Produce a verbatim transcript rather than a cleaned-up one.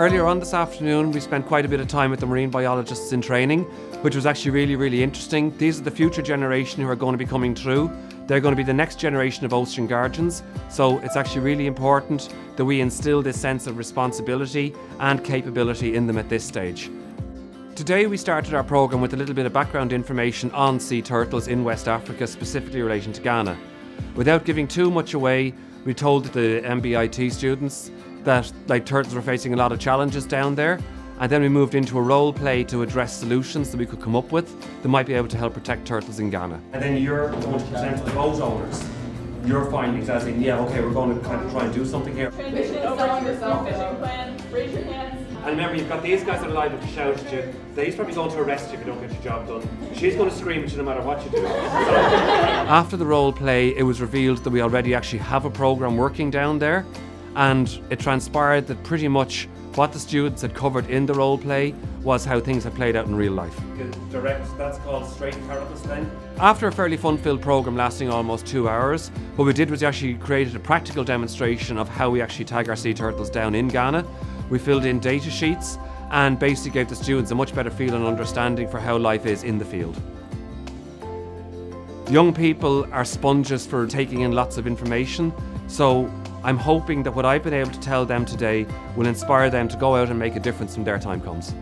Earlier on this afternoon, we spent quite a bit of time with the marine biologists in training, which was actually really, really interesting. These are the future generation who are going to be coming through. They're going to be the next generation of ocean guardians. So it's actually really important that we instill this sense of responsibility and capability in them at this stage. Today we started our programme with a little bit of background information on sea turtles in West Africa, specifically relating to Ghana. Without giving too much away, we told the M B I T students that like turtles were facing a lot of challenges down there, and then we moved into a role play to address solutions that we could come up with that might be able to help protect turtles in Ghana. And then you're going to present to the boat owners your findings as in, yeah, okay, we're going to kind of try and do something here. Transition over to yourself, fishing plan, raise your hands. And remember, you've got these guys that are liable to shout at you. They're probably going to arrest you if you don't get your job done. She's going to scream at you no matter what you do. After the role play, it was revealed that we already actually have a programme working down there, and it transpired that pretty much what the students had covered in the role play was how things had played out in real life. Direct, that's called straight therapist then. After a fairly fun-filled programme lasting almost two hours, what we did was actually created a practical demonstration of how we actually tag our sea turtles down in Ghana. We filled in data sheets and basically gave the students a much better feel and understanding for how life is in the field. Young people are sponges for taking in lots of information, so I'm hoping that what I've been able to tell them today will inspire them to go out and make a difference when their time comes.